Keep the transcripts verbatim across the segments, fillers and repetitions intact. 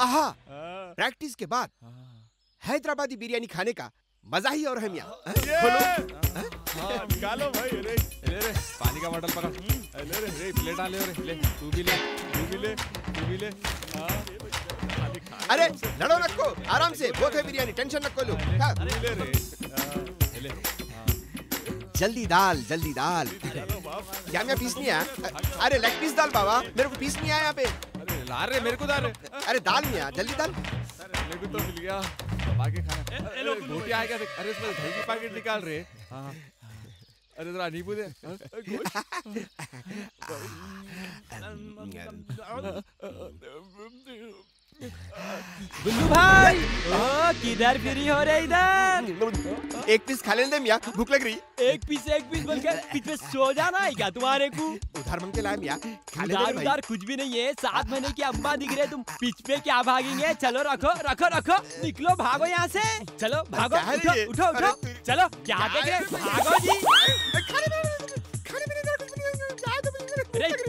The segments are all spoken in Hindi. आहा, प्रैक्टिस के बाद हैदराबादी बिरयानी खाने का मजा ही और है मियां। निकालो भाई, ले ले रे पानी का बॉटल पकड़, ले रे रे प्लेट डाले और ले, तू भी ले तू भी ले तू भी ले। अरे लड़ो रखो आराम से, बहुत है बिरयानी, टेंशन रखो लो। ले रे ले, जल्दी डाल जल्दी डाल। क्या मैं पीस नहीं आया? अरे लेग पीस डाल बाबा, मेरे को पीस नहीं आया यहाँ पे। अरे मेरे को डाल, अरे डाल मियां जल्दी डाल। मेरे को तो मिल गया बाकी खाना। ए लोग घोटिया आएगा देख, अरे इसमें दही की पैकेट निकाल रहे। हां अरे जरा नींबू दे। बुल्लू भाई ओ किधर फिरी हो रही इधर? एक पीस खा लेने दे मियां, भूख लग रही। एक पीस एक पीस बोलकर पीठ पे सो जाना है क्या तुम्हारे को? उधार मांग के लाए मियां, खा ले भाई। उधार कुछ भी नहीं है, सात महीने की अम्मा दिख रहे तुम, पीठ पे क्या भागेंगे? चलो रखो रखो रखो, निकलो भागो यहाँ से, चलो भागो, उठो उठो उठो, चलो क्या देख रहे भागो जी।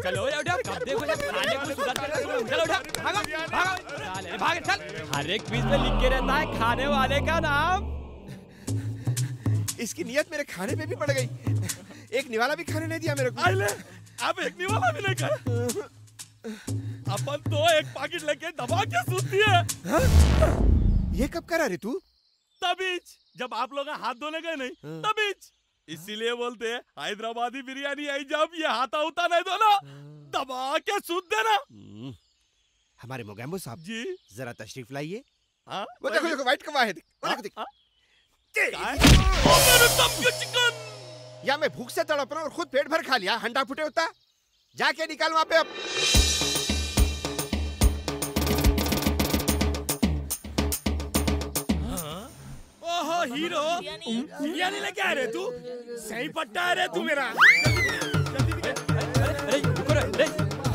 चलो उठा, देखो खाने को सुधार कर, चलो उठा भागो भागो भाग चल। हर एक पीस में लिख के रहता है खाने वाले का नाम। इसकी नियत मेरे खाने पे भी पड़ गई, एक निवाला भी खाने नहीं दिया मेरे को। अरे अब एक निवाला भी लेकर अपन तो एक पैकेट लेके दबा के सूती है। हा? ये कब करा रे तू? तभी जब आप लोग हाथ धोने गए नहीं तभी, इसीलिए बोलते हैं हैदराबादी बिरयानी आई जब ये हाथा उता नहीं दो ना, दबा के सूद देना। हमारे मोगैम्बो साहब जी जरा तशरीफ लाइए। वो देखो देखो व्हाइट कवा है, वो देखो देखो। या मैं भूख से तड़प रहा और खुद पेट भर खा लिया, हंडा फुटे होता। जाके निकाल वहाँ पे अब। हीरो बिरयानी लेके आ रहे तू, सही पट्टा है रे तू मेरा। अरे अरे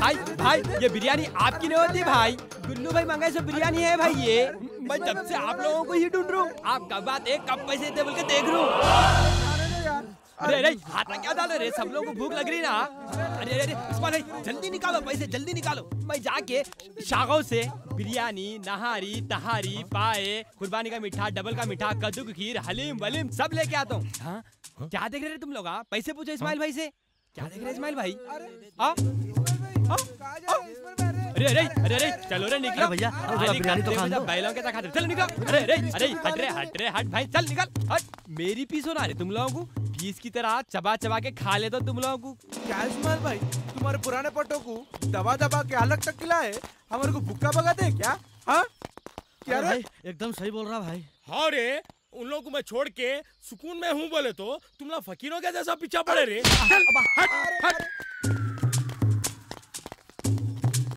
भाई भाई ये बिरयानी आपकी नहीं होती भाई, गुल्लू भाई मंगाई सो बिरयानी है भाई। ये मैं जब से आप लोगों को ही ढूंढ रहा हूँ, आप कब बात एक कब पैसे दे बोल के देख रहा हूँ। अरे अरे हाथ में क्या डाल रहे, सब लोगों को भूख लग रही ना। अरे अरे इस्माइल भाई जल्दी निकालो पैसे, जल्दी निकालो। मैं जाके शागो से बिरयानी, नहारी तहारी, पाए, कुर्बानी का मीठा, डबल का मीठा, कद्दू की खीर, हलीम वलीम सब लेके आता हूँ। क्या देख रहे हो तुम लोग? पैसे पूछो इस्माइल भाई से, क्या देख रहे इस्माइल भाई? आ? आ? आ? अरे अरे अरे अरे चलो रे निकलो भैया, बिरयानी तो खाने बैलों के साथ, चलो निकलो। अरे अरे अरे हट रे हट रे हट भाई, चल निकल हट। मेरी पीस हो ना रे तुम लोगों को, पीस की तरह चबा चबा के खा ले तो तुम लोगों को। क्या इस्माइल भाई तुम्हारे पुराने पट्टों को दबा दबा के अलग तक खिलाए, हमारे को भुक्का भगाते क्या? हाँ क्या भाई एकदम सही बोल रहा भाई। हाँ रे उन लोगों को मैं छोड़ के सुकून में हूँ बोले तो तुम लोग फकीरों के जैसा पीछा पड़े रे।